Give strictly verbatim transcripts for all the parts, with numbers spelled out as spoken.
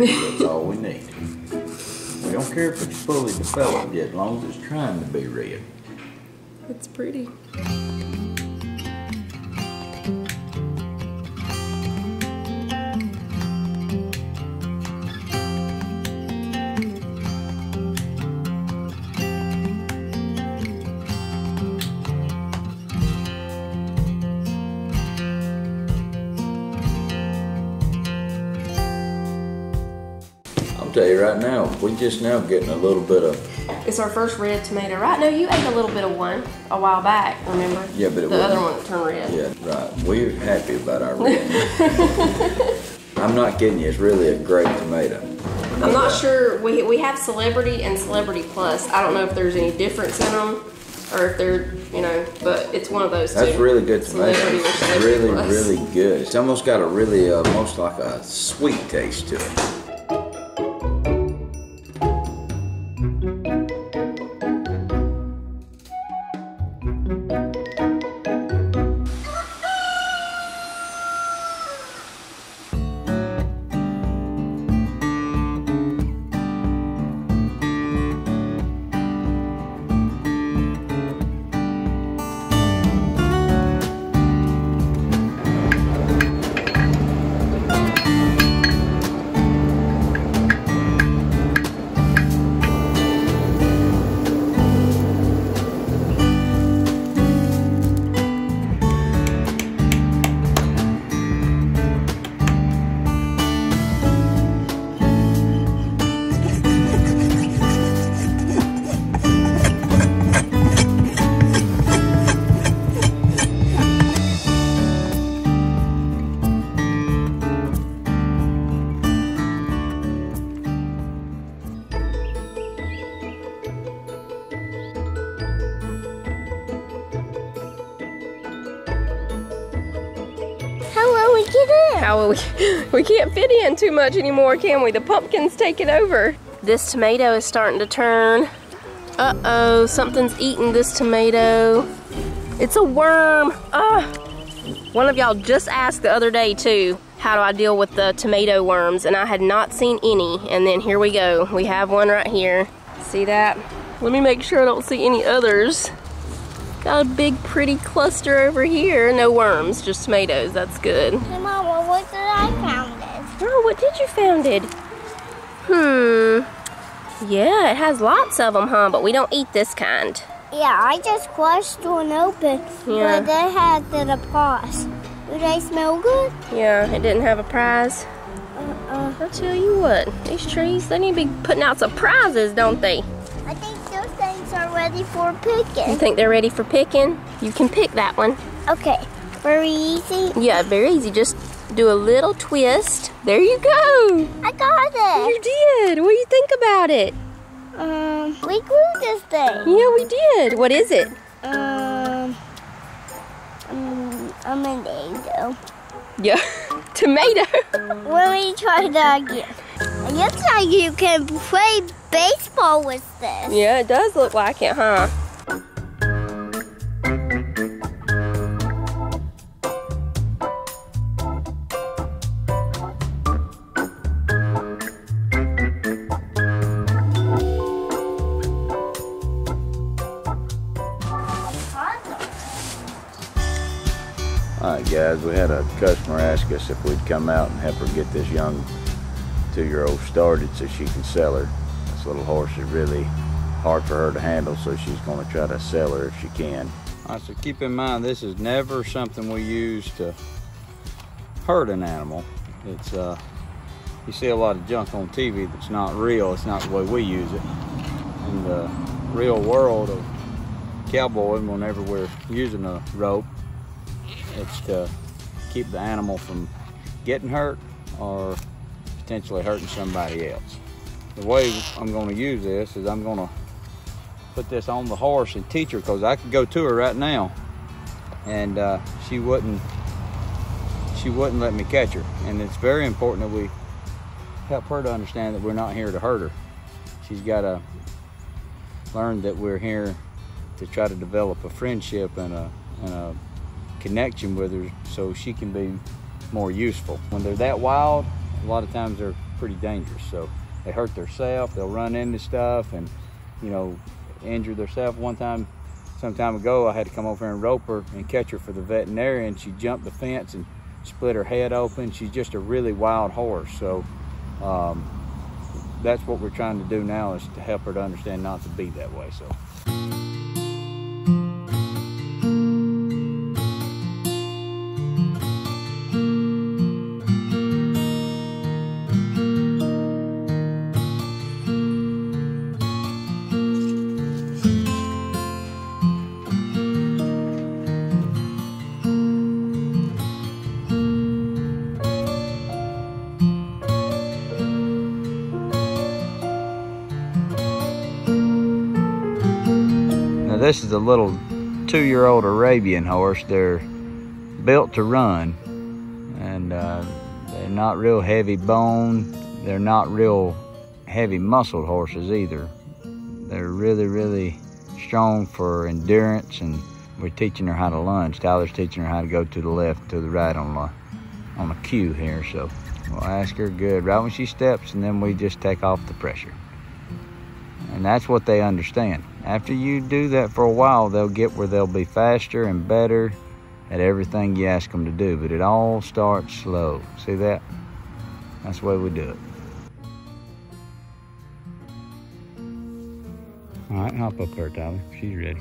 That's all we need. We don't care if it's fully developed yet, as long as it's trying to be red. It's pretty. I'll tell you right now, we're just now getting a little bit of... It's our first red tomato. Right now, you ate a little bit of one a while back, remember? Yeah, but it was... The other one that turned red. Yeah, right. We're happy about our red. I'm not kidding you, it's really a great tomato. I'm not right. sure. We, we have Celebrity and Celebrity Plus. I don't know if there's any difference in them or if they're, you know, but it's one of those That's two. That's really good tomato. Celebrity or Celebrity really, Plus. Really good. It's almost got a really, uh, almost like a sweet taste to it. How we, we can't fit in too much anymore, can we? The pumpkin's taking over. This tomato is starting to turn. Uh-oh, something's eating this tomato. It's a worm. Uh, one of y'all just asked the other day, too, how do I deal with the tomato worms? And I had not seen any. And then here we go. We have one right here. See that? Let me make sure I don't see any others. Got a big, pretty cluster over here. No worms, just tomatoes. That's good. Hey, Mama, what did I found it? Girl, what did you found it? Hmm. Yeah, it has lots of them, huh? But we don't eat this kind. Yeah, I just crushed one open, yeah. But they had the prize. Do they smell good? Yeah, it didn't have a prize. Uh-uh. I'll tell you what, these trees, they need to be putting out surprises, don't they? I think are ready for picking. You think they're ready for picking? You can pick that one. Okay. Very easy? Yeah, very easy. Just do a little twist. There you go. I got it. You did. What do you think about it? Um, we glued this thing. Yeah, we did. What is it? Um, um I'm an tomato. Yeah, tomato. Let me try that again. It looks like you can play baseball with this. Yeah, it does look like it, huh? Alright guys, we had a customer ask us if we'd come out and help her get this young two-year-old started so she can sell her. This little horse is really hard for her to handle, so she's going to try to sell her if she can. All right, so keep in mind, this is never something we use to hurt an animal. It's uh, you see a lot of junk on T V that's not real. It's not the way we use it. In the real world of cowboying, whenever we're using a rope, it's to keep the animal from getting hurt or potentially hurting somebody else. The way I'm going to use this is I'm going to put this on the horse and teach her, because I could go to her right now and uh, she wouldn't she wouldn't let me catch her. And it's very important that we help her to understand that we're not here to hurt her. She's got to learn that we're here to try to develop a friendship and a, and a connection with her so she can be more useful. When they're that wild, a lot of times they're pretty dangerous. So they hurt themselves, they'll run into stuff and, you know, injure themselves. One time, some time ago, I had to come over here and rope her and catch her for the veterinarian. She jumped the fence and split her head open. She's just a really wild horse. So um, that's what we're trying to do now, is to help her to understand not to be that way. So. This is a little two-year-old Arabian horse. They're built to run, and uh, they're not real heavy bone. They're not real heavy muscled horses either. They're really, really strong for endurance, and we're teaching her how to lunge. Tyler's teaching her how to go to the left, to the right on the, on the cue here. So we'll ask her good right when she steps, and then we just take off the pressure. And that's what they understand. After you do that for a while, they'll get where they'll be faster and better at everything you ask them to do. But it all starts slow. See that? That's the way we do it. All right, hop up there, Tyler. She's ready.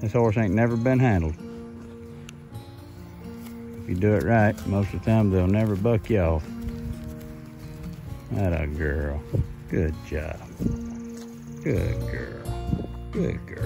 This horse ain't never been handled. If you do it right, most of the time they'll never buck you off. That a girl. Good job. Good girl, good girl.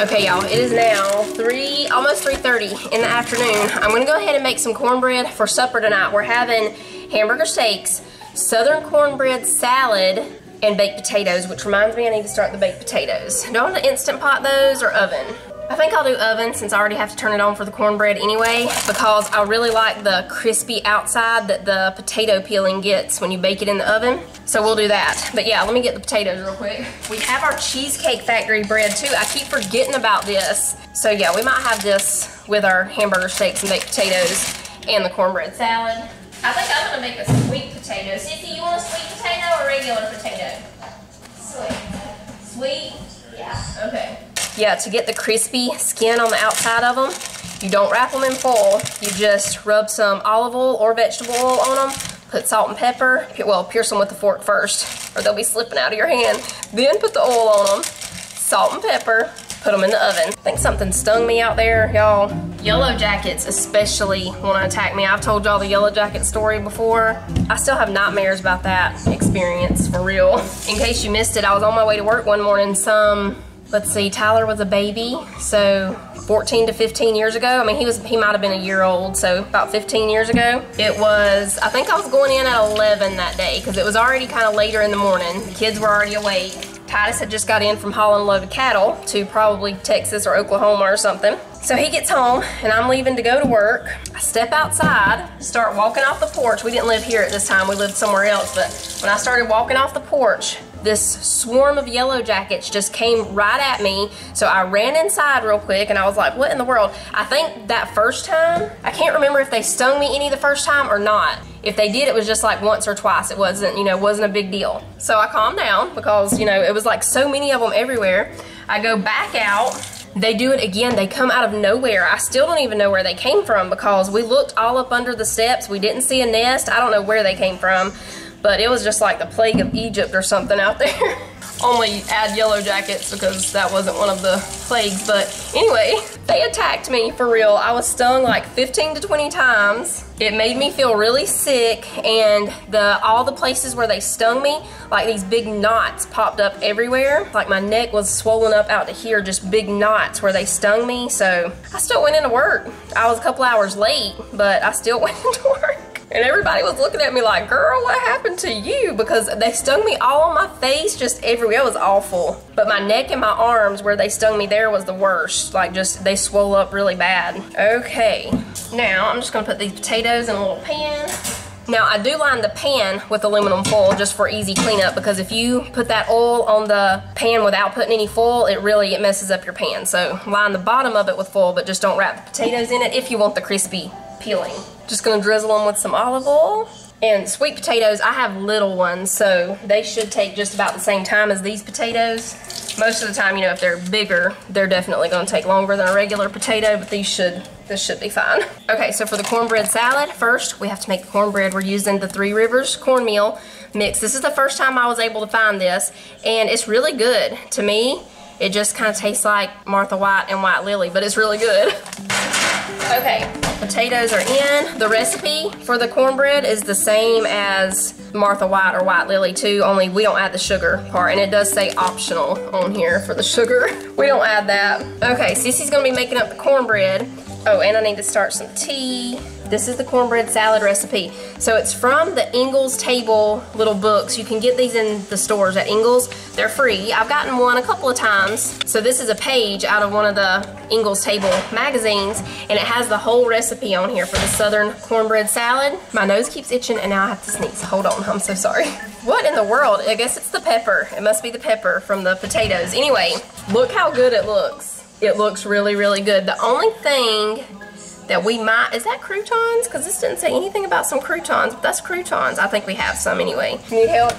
Okay, y'all, it is now three, almost three thirty in the afternoon. I'm gonna go ahead and make some cornbread for supper tonight. We're having hamburger steaks, southern cornbread salad, and baked potatoes, which reminds me I need to start the baked potatoes. Do I want to Instant Pot those or oven? I think I'll do oven, since I already have to turn it on for the cornbread anyway, because I really like the crispy outside that the potato peeling gets when you bake it in the oven. So we'll do that. But yeah, let me get the potatoes real quick. We have our Cheesecake Factory bread too. I keep forgetting about this. So yeah, we might have this with our hamburger steaks and baked potatoes and the cornbread salad. I think I'm gonna make a sweet potato. Sissy, you want a sweet potato or regular potato? Sweet. Sweet? Yeah. Okay. Yeah, to get the crispy skin on the outside of them, you don't wrap them in foil. You just rub some olive oil or vegetable oil on them, put salt and pepper, well, pierce them with the fork first, or they'll be slipping out of your hand. Then put the oil on them, salt and pepper, put them in the oven. I think something stung me out there, y'all. Yellow jackets especially want to attack me. I've told y'all the yellow jacket story before. I still have nightmares about that experience, for real. In case you missed it, I was on my way to work one morning. Some, let's see, Tyler was a baby, so fourteen to fifteen years ago. I mean, he was he might have been a year old, so about fifteen years ago. It was, I think I was going in at eleven that day, because it was already kind of later in the morning. The kids were already awake. Titus had just got in from hauling a load of cattle to probably Texas or Oklahoma or something. So he gets home and I'm leaving to go to work. I step outside, start walking off the porch. We didn't live here at this time, we lived somewhere else, but when I started walking off the porch, this swarm of yellow jackets just came right at me. So I ran inside real quick and I was like, what in the world? I think that first time, I can't remember if they stung me any the first time or not. If they did, it was just like once or twice. It wasn't, you know, wasn't a big deal. So I calmed down because, you know, it was like so many of them everywhere. I go back out. They do it again. They come out of nowhere. I still don't even know where they came from because we looked all up under the steps. We didn't see a nest. I don't know where they came from, but it was just like the plague of Egypt or something out there. Only add yellow jackets because that wasn't one of the plagues. But anyway, they attacked me for real. I was stung like fifteen to twenty times. It made me feel really sick, and the all the places where they stung me, like these big knots popped up everywhere. Like my neck was swollen up out to here, just big knots where they stung me. So I still went into work. I was a couple hours late, but I still went into work. And everybody was looking at me like, girl, what happened to you? Because they stung me all on my face, just everywhere. It was awful. But my neck and my arms, where they stung me there, was the worst. Like, just, they swole up really bad. Okay, now I'm just gonna put these potatoes in a little pan. Now, I do line the pan with aluminum foil just for easy cleanup, because if you put that oil on the pan without putting any foil, it really, it messes up your pan. So line the bottom of it with foil, but just don't wrap the potatoes in it if you want the crispy peeling. Just gonna drizzle them with some olive oil. And sweet potatoes, I have little ones, so they should take just about the same time as these potatoes. Most of the time, you know, if they're bigger, they're definitely gonna take longer than a regular potato, but these should, this should be fine. Okay, so for the cornbread salad, first we have to make the cornbread. We're using the Three Rivers cornmeal mix. This is the first time I was able to find this, and it's really good. To me, it just kind of tastes like Martha White and White Lily, but it's really good. Okay, potatoes are in. The recipe for the cornbread is the same as Martha White or White Lily too, only we don't add the sugar part, and it does say optional on here for the sugar. We don't add that. Okay, Sissy's gonna be making up the cornbread. Oh, and I need to start some tea. This is the cornbread salad recipe. So it's from the Ingles Table little books. You can get these in the stores at Ingles. They're free. I've gotten one a couple of times. So this is a page out of one of the Ingles Table magazines, and it has the whole recipe on here for the Southern cornbread salad. My nose keeps itching and now I have to sneeze. Hold on, I'm so sorry. What in the world? I guess it's the pepper. It must be the pepper from the potatoes. Anyway, look how good it looks. It looks really, really good. The only thing that we might, is that croutons? Because this didn't say anything about some croutons, but that's croutons. I think we have some anyway. Need help?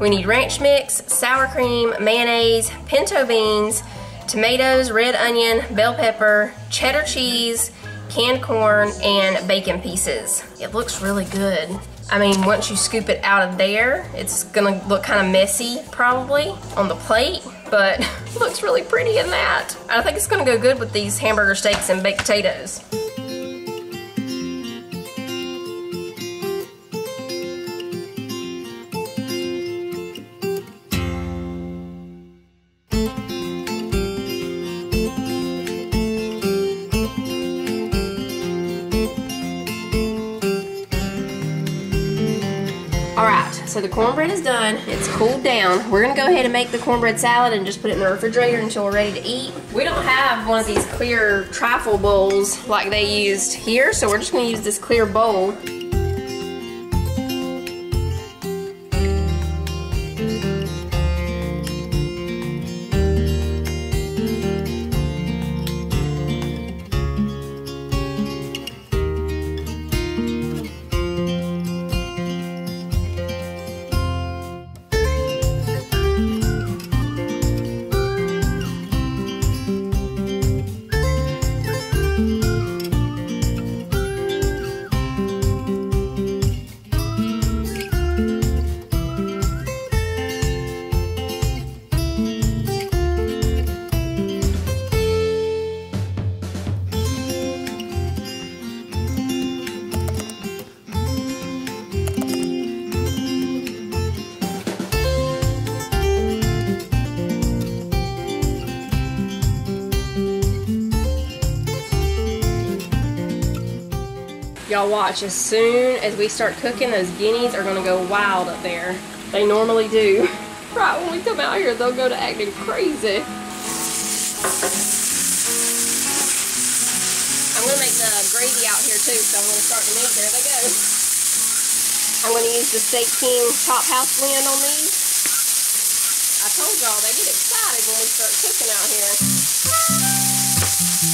We need ranch mix, sour cream, mayonnaise, pinto beans, tomatoes, red onion, bell pepper, cheddar cheese, canned corn, and bacon pieces. It looks really good. I mean, once you scoop it out of there, it's gonna look kind of messy probably on the plate, but it looks really pretty in that. I think it's gonna go good with these hamburger steaks and baked potatoes. So the cornbread is done, it's cooled down. We're gonna go ahead and make the cornbread salad and just put it in the refrigerator until we're ready to eat. We don't have one of these clear trifle bowls like they used here, so we're just gonna use this clear bowl. Y'all watch, as soon as we start cooking, those guineas are going to go wild up there. They normally do. Right when we come out here, they'll go to acting crazy. I'm going to make the gravy out here too, so I'm going to start the meat. There they go. I'm going to use the Steak King Chop House blend on these. I told y'all, they get excited when we start cooking out here.